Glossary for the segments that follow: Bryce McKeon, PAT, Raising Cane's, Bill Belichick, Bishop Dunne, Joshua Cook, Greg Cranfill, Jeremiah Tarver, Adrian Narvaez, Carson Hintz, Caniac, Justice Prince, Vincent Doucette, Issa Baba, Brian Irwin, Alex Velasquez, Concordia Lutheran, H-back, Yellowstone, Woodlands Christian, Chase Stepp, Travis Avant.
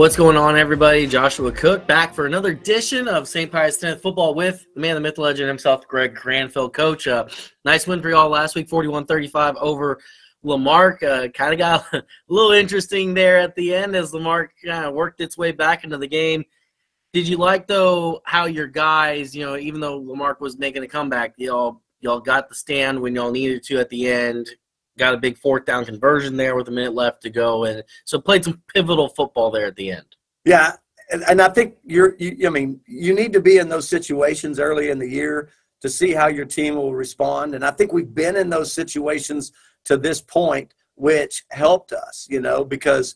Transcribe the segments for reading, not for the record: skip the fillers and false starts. What's going on, everybody? Joshua Cook back for another edition of St. Pius X Football with the man, the myth, legend himself, Greg Cranfill. Coach, nice win for y'all last week, 41-35 over Lamarck. Kind of got a little interesting there at the end as Lamarck kind of worked its way back into the game. Did you like, though, how your guys, you know, even though Lamarck was making a comeback, y'all got the stand when y'all needed to at the end, got a big fourth down conversion there with a minute left to go, and so played some pivotal football there at the end. Yeah, and I think you need to be in those situations early in the year to see how your team will respond, and I think we've been in those situations to this point, which helped us, you know, because,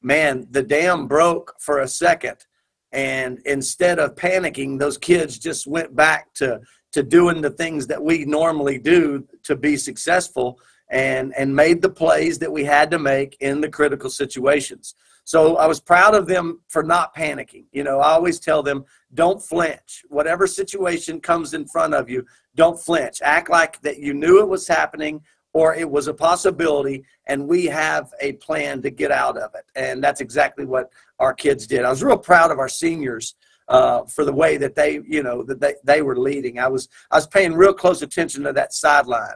man, the dam broke for a second, and instead of panicking, those kids just went back to doing the things that we normally do to be successful and made the plays that we had to make in the critical situations. So I was proud of them for not panicking. You know, I always tell them, don't flinch. Whatever situation comes in front of you, don't flinch. Act like that you knew it was happening or it was a possibility, and we have a plan to get out of it. And that's exactly what our kids did. I was real proud of our seniors for the way that they, you know, that they were leading. I was paying real close attention to that sideline,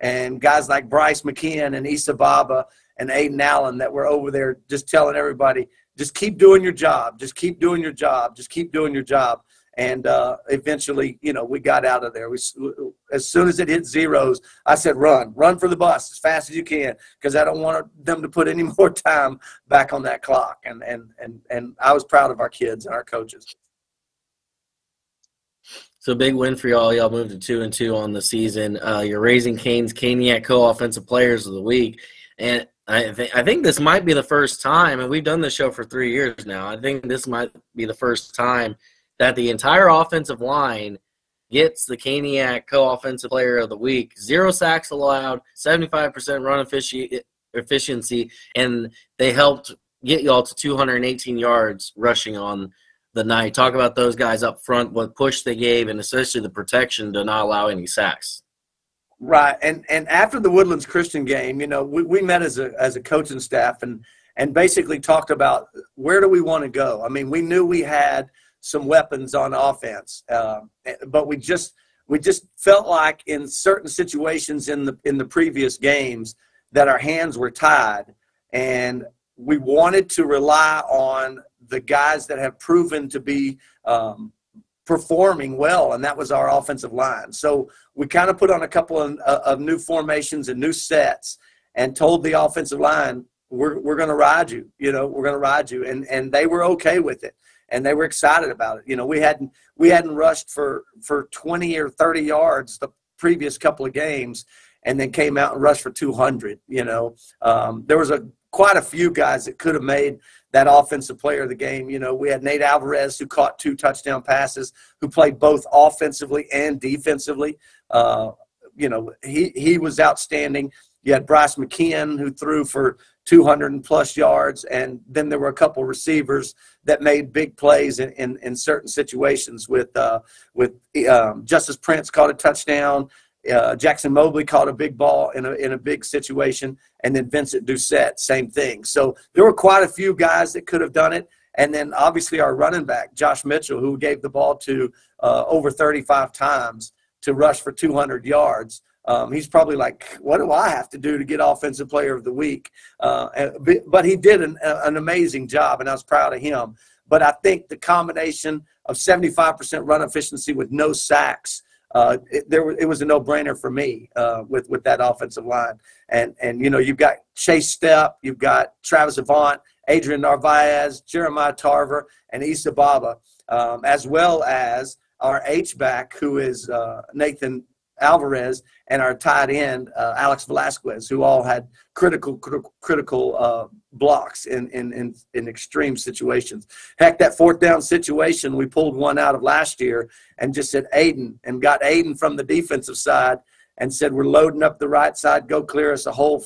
and guys like Bryce McKeon and Issa Baba and Aiden Allen that were over there just telling everybody, just keep doing your job, just keep doing your job, just keep doing your job. And eventually, you know, we got out of there. As soon as it hit zeros, I said, run for the bus as fast as you can, because I don't want them to put any more time back on that clock. And I was proud of our kids and our coaches. So big win for y'all. Y'all moved to 2-2 on the season. You're Raising Cane's Caniac co-offensive players of the week. And I think this might be the first time, and we've done this show for 3 years now, I think this might be the first time that the entire offensive line gets the Caniac co-offensive player of the week. 0 sacks allowed, 75% run efficiency, and they helped get y'all to 218 yards rushing on the night. Talk about those guys up front, what push they gave, and especially the protection to not allow any sacks. Right, and after the Woodlands Christian game, you know, we met as a coaching staff and basically talked about where do we want to go. I mean, we knew we had some weapons on offense, but we just felt like in certain situations in the previous games that our hands were tied, and we wanted to rely on the guys that have proven to be performing well, and that was our offensive line. So we kind of put on a couple of new formations and new sets and told the offensive line, we're going to ride you, you know, we're going to ride you. And they were okay with it, and they were excited about it. You know, we hadn't rushed for 20 or 30 yards the previous couple of games and then came out and rushed for 200, you know. There was quite a few guys that could have made that offensive player of the game. You know, we had Nate Alvarez, who caught 2 touchdown passes, who played both offensively and defensively. You know, he was outstanding. You had Bryce McKeon, who threw for 200-plus yards, and then there were a couple receivers that made big plays in certain situations with Justice Prince caught a touchdown. Jackson Mobley caught a big ball in a big situation, and then Vincent Doucette, same thing. So there were quite a few guys that could have done it, and then obviously our running back, Josh Mitchell, who gave the ball to over 35 times to rush for 200 yards. He's probably like, what do I have to do to get Offensive Player of the Week? But he did an amazing job, and I was proud of him. But I think the combination of 75% run efficiency with no sacks, it was a no-brainer for me with that offensive line. And you know, you've got Chase Stepp, you've got Travis Avant, Adrian Narvaez, Jeremiah Tarver, and Issa Baba, as well as our H-back, who is Nathan Alvarez, and our tight end, Alex Velasquez, who all had critical blocks in extreme situations. Heck, that fourth down situation, we pulled one out of last year and just said, Aiden, and got Aiden from the defensive side and said, we're loading up the right side, go clear us a hole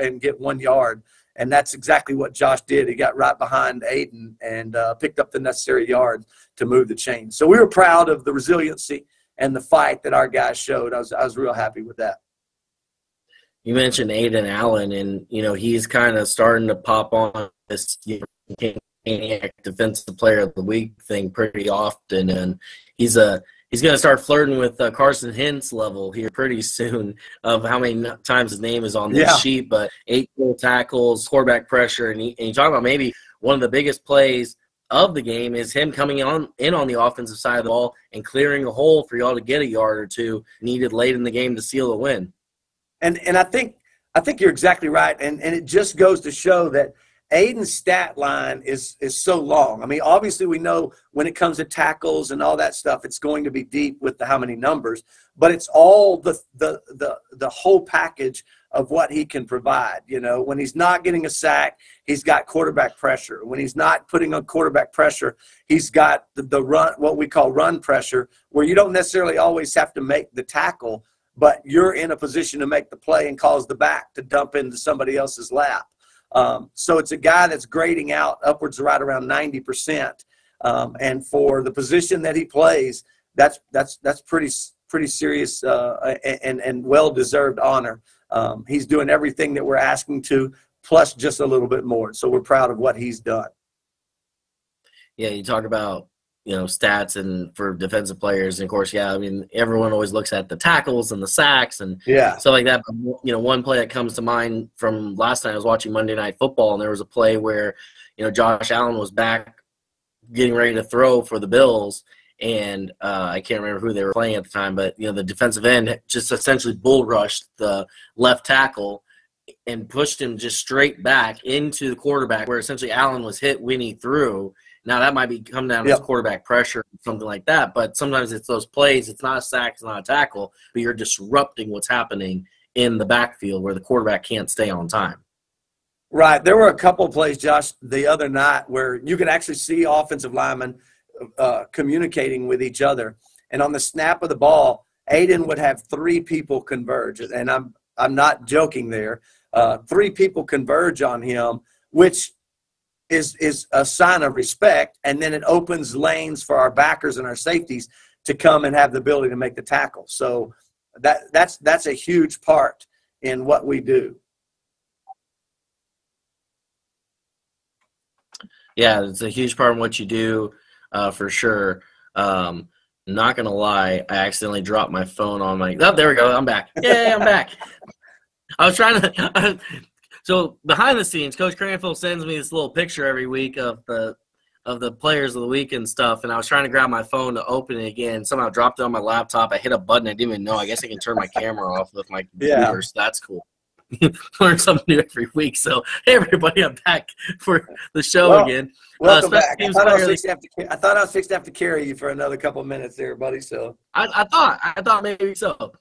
and get 1 yard. And that's exactly what Josh did. He got right behind Aiden and picked up the necessary yards to move the chains. So we were proud of the resiliency and the fight that our guys showed. I was real happy with that. You mentioned Aiden Allen, and, you know, he's kind of starting to pop on this year Caniac Defensive Player of the Week thing pretty often, and he's going to start flirting with Carson Hintz level here pretty soon of how many times his name is on this sheet, but 8 full tackles, quarterback pressure, and you talk about maybe one of the biggest plays of the game is him coming in on the offensive side of the ball and clearing a hole for y'all to get a yard or two needed late in the game to seal the win. And I think you're exactly right. And it just goes to show that Aiden's stat line is so long. I mean, obviously we know when it comes to tackles and all that stuff, it's going to be deep with the how many numbers, but it's all the whole package of what he can provide. You know, when he's not getting a sack, he's got quarterback pressure. When he's not putting on quarterback pressure, he's got the run, what we call run pressure, where you don't necessarily always have to make the tackle, but you're in a position to make the play and cause the back to dump into somebody else's lap. So it's a guy that's grading out upwards right around 90%. And for the position that he plays, that's pretty serious and well-deserved honor. He's doing everything that we're asking to, plus just a little bit more. So we're proud of what he's done. Yeah, you talk about, you know, stats and for defensive players. And, of course, I mean, everyone always looks at the tackles and the sacks and stuff like that. But, you know, one play that comes to mind from last night, I was watching Monday Night Football, and there was a play where, you know, Josh Allen was back getting ready to throw for the Bills, and I can't remember who they were playing at the time, but, you know, the defensive end just essentially bull rushed the left tackle and pushed him just straight back into the quarterback where essentially Allen was hit when he threw. Now, that might be come down to quarterback pressure, something like that, but sometimes it's those plays. It's not a sack, it's not a tackle, but you're disrupting what's happening in the backfield where the quarterback can't stay on time. Right. There were a couple of plays, Josh, the other night where you could actually see offensive linemen communicating with each other. And on the snap of the ball, Aiden would have 3 people converge, and I'm not joking there. 3 people converge on him, which – is a sign of respect, and then it opens lanes for our backers and our safeties to come and have the ability to make the tackle. So that's a huge part in what we do. Yeah, it's a huge part in what you do for sure. Not going to lie, I accidentally dropped my phone on my – oh, there we go, I'm back. Yay, I'm back. I was trying to – so behind the scenes, Coach Cranfill sends me this little picture every week of the players of the week and stuff, and I was trying to grab my phone to open it again. Somehow dropped it on my laptop. I hit a button I didn't even know. I guess I can turn my camera off with my computer, so that's cool. Learn something new every week. So, hey, everybody, I'm back for the show again. Welcome back. I thought I was fixed to have to carry you for another couple of minutes there, buddy. So I thought maybe so.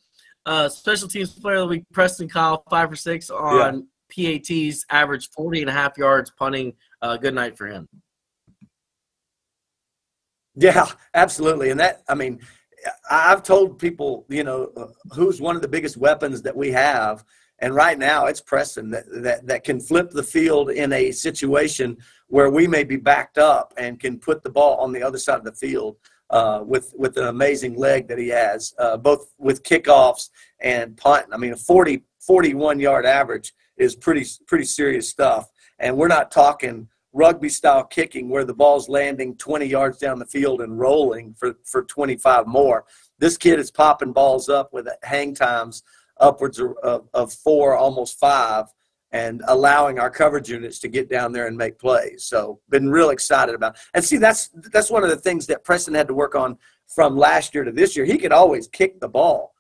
Special teams player of the week, Preston Kyle, 5 for 6 on – PATs, averaged 40.5 yards punting. Good night for him. Yeah, absolutely. And that, I mean, I've told people, you know, who's one of the biggest weapons that we have. And right now it's Preston that can flip the field in a situation where we may be backed up and can put the ball on the other side of the field with an amazing leg that he has, both with kickoffs and punting. I mean, a 41-yard average is pretty serious stuff. And we're not talking rugby-style kicking where the ball's landing 20 yards down the field and rolling for 25 more. This kid is popping balls up with hang times upwards of 4, almost 5, and allowing our coverage units to get down there and make plays. So been real excited about it. And, see, that's one of the things that Preston had to work on from last year to this year. He could always kick the ball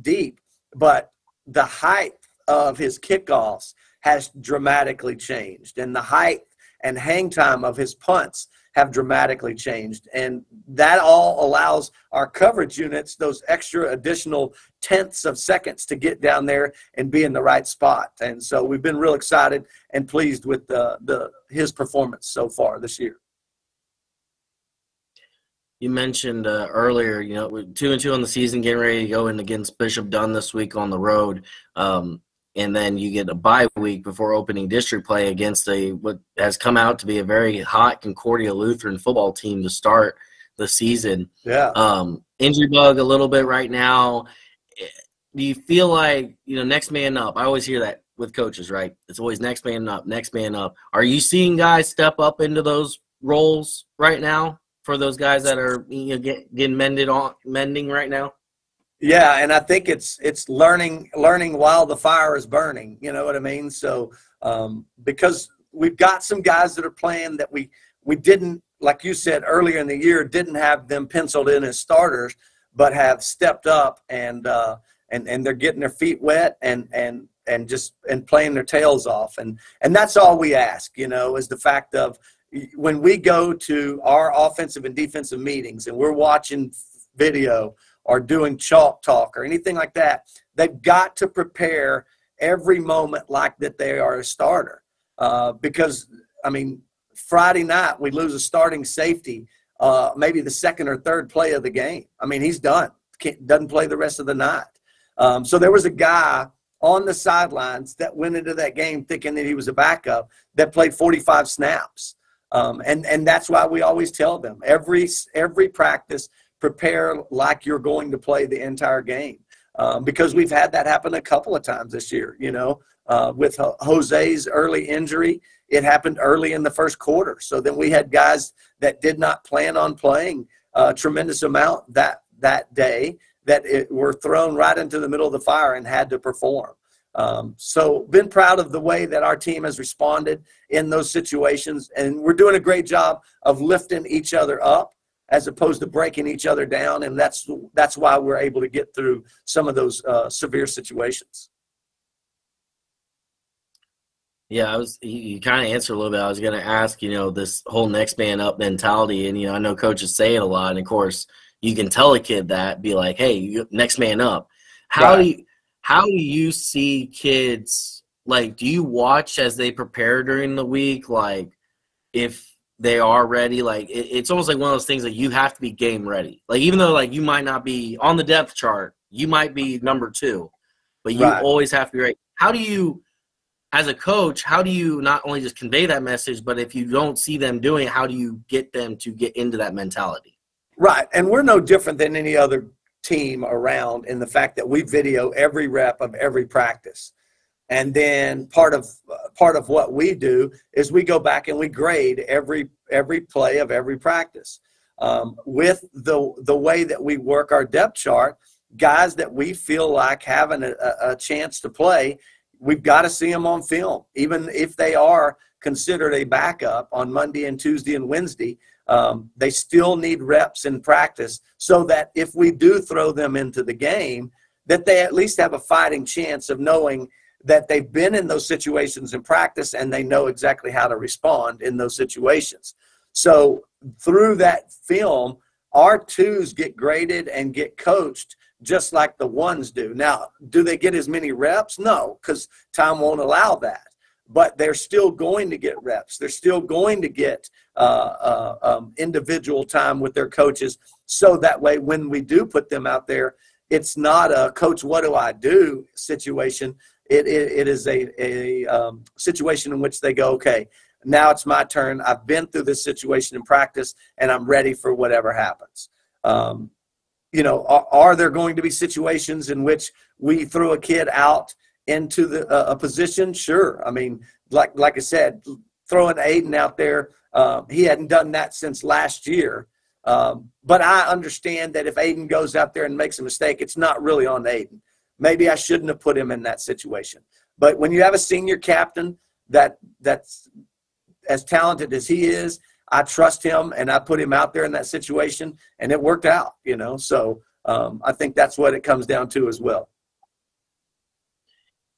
deep, but the height of his kickoffs has dramatically changed, and the height and hang time of his punts have dramatically changed, and that all allows our coverage units those extra additional tenths of seconds to get down there and be in the right spot. And so we've been real excited and pleased with his performance so far this year. You mentioned earlier, you know, 2-2 on the season, getting ready to go in against Bishop Dunne this week on the road, and then you get a bye week before opening district play against what has come out to be a very hot Concordia Lutheran football team to start the season. Yeah, injury bug a little bit right now. Do you feel like, you know, next man up? I always hear that with coaches, right? It's always next man up, next man up. Are you seeing guys step up into those roles right now for those guys that are, you know, getting mending right now? Yeah, and I think it's learning while the fire is burning. You know what I mean? So because we've got some guys that are playing that we didn't, like you said earlier in the year, didn't have them penciled in as starters, but have stepped up and they're getting their feet wet and playing their tails off. And that's all we ask, you know, is the fact of when we go to our offensive and defensive meetings and we're watching video or doing chalk talk or anything like that, they've got to prepare every moment like that they are a starter. Because, I mean, Friday night we lose a starting safety, maybe the second or third play of the game. I mean, he's done. Doesn't play the rest of the night. So there was a guy on the sidelines that went into that game thinking that he was a backup that played 45 snaps. And that's why we always tell them, every practice, prepare like you're going to play the entire game, because we've had that happen a couple of times this year, you know, with Jose's early injury. It happened early in the first quarter. So then we had guys that did not plan on playing a tremendous amount that day were thrown right into the middle of the fire and had to perform. So been proud of the way that our team has responded in those situations. And we're doing a great job of lifting each other up as opposed to breaking each other down. And that's why we're able to get through some of those severe situations. Yeah, you kind of answered a little bit. I was going to ask, you know, this whole next man up mentality. And, you know, I know coaches say it a lot. And, of course, you can tell a kid that, be like, hey, next man up. How do you see kids, like, do you watch as they prepare during the week, like, if they are ready? Like, it's almost like one of those things that you have to be game ready. Like, even though, like, you might not be on the depth chart, you might be number 2, but you always have to be ready. How do you – as a coach, how do you not only just convey that message, but if you don't see them doing it, how do you get them to get into that mentality? Right, and we're no different than any other team around in the fact that we video every rep of every practice. And then part of what we do is we go back and we grade every play of every practice. With the way that we work our depth chart, guys that we feel like having a chance to play, we've got to see them on film, even if they are considered a backup on Monday and Tuesday and Wednesday. They still need reps in practice so that if we do throw them into the game, that they at least have a fighting chance of knowing that they've been in those situations in practice and they know exactly how to respond in those situations. So through that film, our 2s get graded and get coached just like the 1s do. Now, do they get as many reps? No, because time won't allow that. But they're still going to get reps. They're still going to get individual time with their coaches. So that way, when we do put them out there, it's not a coach, what do I do situation. It is a situation in which they go, okay, now it's my turn. I've been through this situation in practice, and I'm ready for whatever happens. You know, are there going to be situations in which we throw a kid out into a position? Sure. I mean, like I said, throwing Aiden out there, he hadn't done that since last year. But I understand that if Aiden goes out there and makes a mistake, it's not really on Aiden. Maybe I shouldn't have put him in that situation. But when you have a senior captain that's as talented as he is, I trust him, and I put him out there in that situation, and it worked out, you know. So I think that's what it comes down to as well.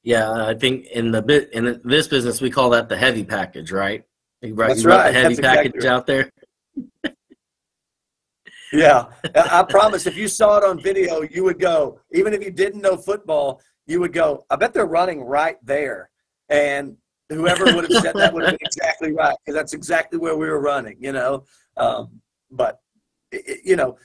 Yeah, I think in this business we call that the heavy package, right? You brought the heavy package exactly right out there. Yeah, I promise if you saw it on video, you would go, even if you didn't know football, you would go, I bet they're running right there. And whoever would have said that would have been exactly right, because that's exactly where we were running, you know. But, you know,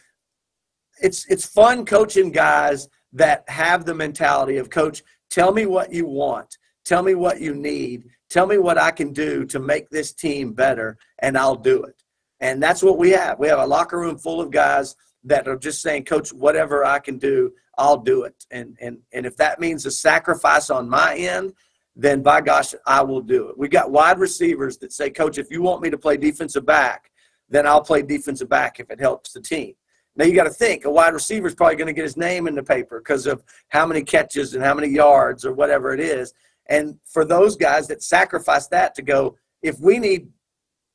it's fun coaching guys that have the mentality of, coach, tell me what you want. Tell me what you need. Tell me what I can do to make this team better, and I'll do it. And that's what we have. We have a locker room full of guys that are just saying, coach, whatever I can do, I'll do it. And if that means a sacrifice on my end, then by gosh, I will do it. We got wide receivers that say, Coach, if you want me to play defensive back, then I'll play defensive back if it helps the team. Now you got to think a wide receiver is probably going to get his name in the paper because of how many catches and how many yards or whatever it is. And for those guys that sacrifice that to go, if we need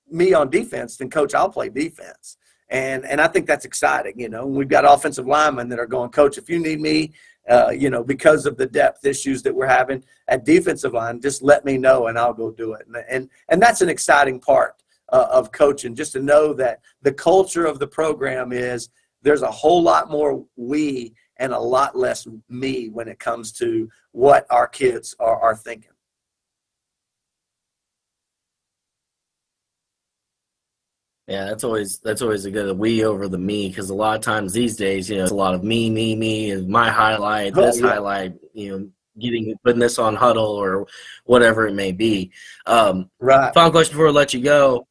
me on defense, then Coach, I'll play defense. And I think that's exciting. You know, we've got offensive linemen that are going, Coach, if you need me, you know, because of the depth issues that we're having at defensive line, just let me know and I'll go do it. And that's an exciting part of coaching, just to know that the culture of the program is there's a whole lot more we and a lot less me when it comes to what our kids are thinking. Yeah, that's always a good we over the me, because a lot of times these days, you know, it's a lot of me, and my highlight, highlight, you know, putting this on huddle or whatever it may be. Right. Final question before I let you go.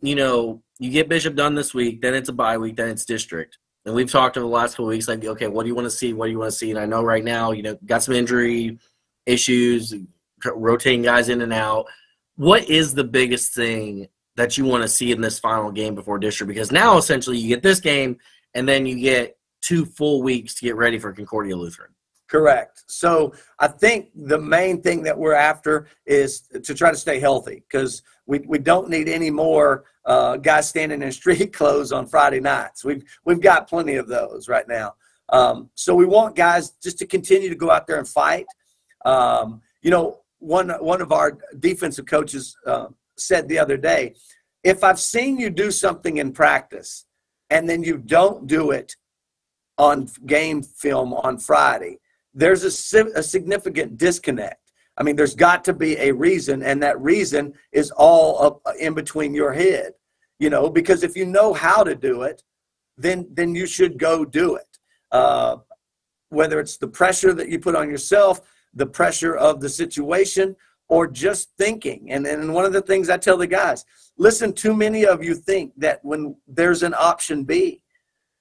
You know, you get Bishop Dunne this week, then it's a bye week, then it's district. And we've talked over the last couple of weeks, like, okay, what do you want to see? What do you want to see? And I know right now, you know, got some injury issues, rotating guys in and out. What is the biggest thing that you want to see in this final game before district? Because now essentially you get this game and then you get 2 full weeks to get ready for Concordia Lutheran. Correct. So I think the main thing that we're after is to try to stay healthy, because we don't need any more guys standing in street clothes on Friday nights. We've got plenty of those right now. So we want guys just to continue to go out there and fight. You know, one of our defensive coaches said the other day, if I've seen you do something in practice and then you don't do it on game film on Friday, there's a significant disconnect. I mean, there's got to be a reason, and that reason is all up in between your head, you know, because if you know how to do it, then you should go do it. Whether it's the pressure that you put on yourself, the pressure of the situation, or just thinking. And one of the things I tell the guys, listen, too many of you think that when there's an option B,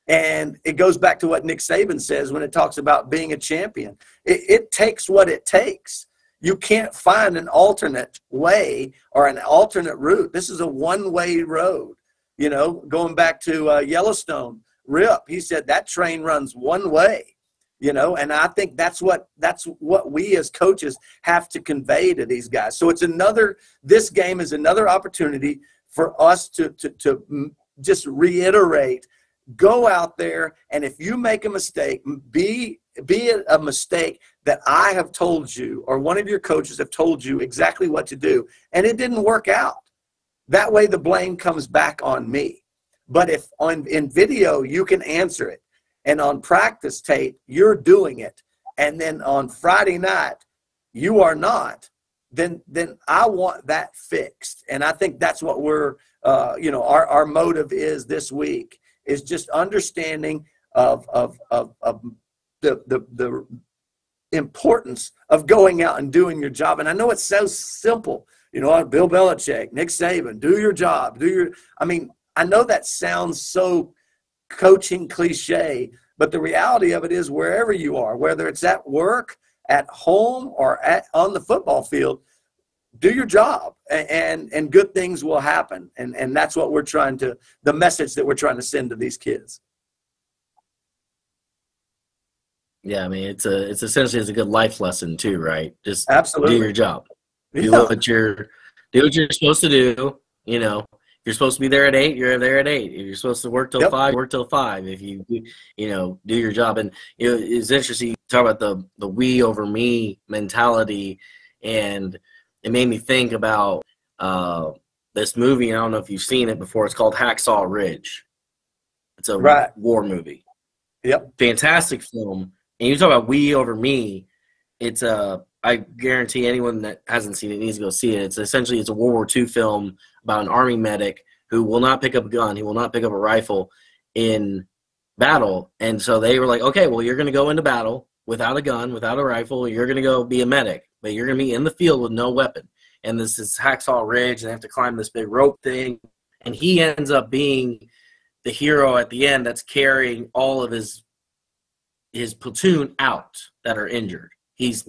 and it goes back to what Nick Saban says when it talks about being a champion. It takes what it takes. You can't find an alternate way or an alternate route. This is a one-way road. You know, going back to Yellowstone, Rip, he said that train runs one way. You know, and I think that's what we as coaches have to convey to these guys. So this game is another opportunity for us to just reiterate, go out there, and if you make a mistake, be it a mistake that I have told you or one of your coaches have told you exactly what to do, and it didn't work out. That way the blame comes back on me. But if in video you can answer it, and on practice tape, you're doing it, and then on Friday night, you are not, then I want that fixed. And I think that's what we're, you know, our motive is this week, is just understanding of the importance of going out and doing your job. And I know it's so simple, you know, Bill Belichick, Nick Saban, do your job, I mean, I know that sounds so coaching cliche, but the reality of it is wherever you are, whether it's at work, at home, or on the football field, do your job and good things will happen. And that's what we're trying to, the message that we're trying to send to these kids. Yeah, I mean, it's essentially a good life lesson too, right? Just absolutely. Do your job. Do, yeah. Do what you're supposed to do, you know. You're supposed to be there at 8, you're there at 8. If you're supposed to work till 5, work till 5. If you know, do your job. And you know, it's interesting, you talk about the we over me mentality, and it made me think about this movie. I don't know if you've seen it before. It's called Hacksaw Ridge. It's a war movie. Yep. Fantastic film. And you talk about we over me. It's I guarantee anyone that hasn't seen it needs to go see it. It's a World War II film about an army medic who will not pick up a gun. He will not pick up a rifle in battle. And so they were like, okay, well, you're going to go into battle without a gun, without a rifle. You're going to go be a medic, but you're going to be in the field with no weapon. And this is Hacksaw Ridge, and they have to climb this big rope thing. And he ends up being the hero at the end that's carrying all of his platoon out that are injured. He's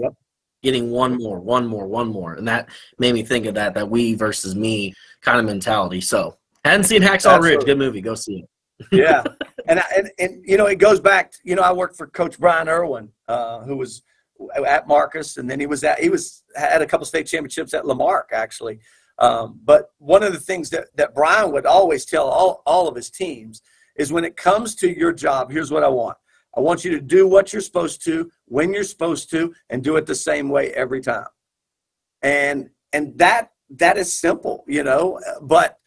getting one more. And that made me think of that we versus me kind of mentality. So hadn't seen Hacksaw Ridge. Good movie. Go see it. Yeah. And you know, it goes back to, you know, I worked for Coach Brian Irwin, who was at Marcus. And then he had a couple state championships at Lamarck, actually. But one of the things that Brian would always tell all of his teams is, when it comes to your job, here's what I want. I want you to do what you're supposed to, when you're supposed to, and do it the same way every time. And that is simple, you know, but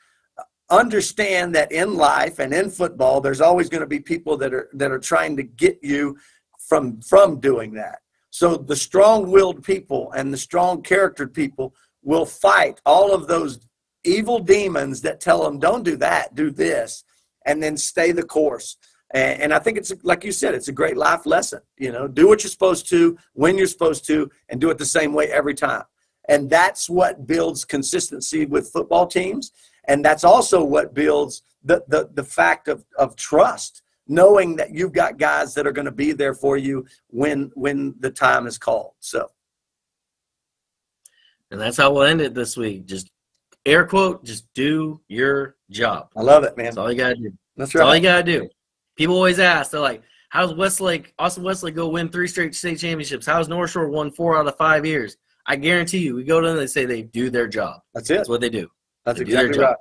understand that in life and in football, there's always going to be people that are trying to get you from doing that. So the strong-willed people and the strong-charactered people will fight all of those evil demons that tell them, don't do that, do this, and then stay the course. And I think it's, like you said, it's a great life lesson. You know, do what you're supposed to, when you're supposed to, and do it the same way every time. And that's what builds consistency with football teams. And that's also what builds the fact of trust, knowing that you've got guys that are going to be there for you when the time is called. So, and that's how we'll end it this week. Just air quote, just do your job. I love it, man. That's all you got to do. That's right. That's all you got to do. People always ask, they're like, how does Austin Westlake go win 3 straight state championships? How has North Shore won 4 out of 5 years? I guarantee you, we go to them and they say they do their job. That's it. That's what they do. That's exactly right.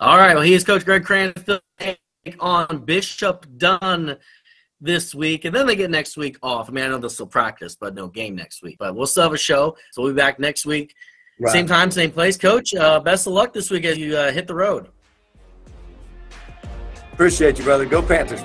All right, well, he is Coach Greg Cranfill on Bishop Dunne this week, and then they get next week off. I mean, I know they'll still practice, but no game next week. But we'll still have a show, so we'll be back next week. Right. Same time, same place. Coach, best of luck this week as you hit the road. Appreciate you, brother. Go Panthers.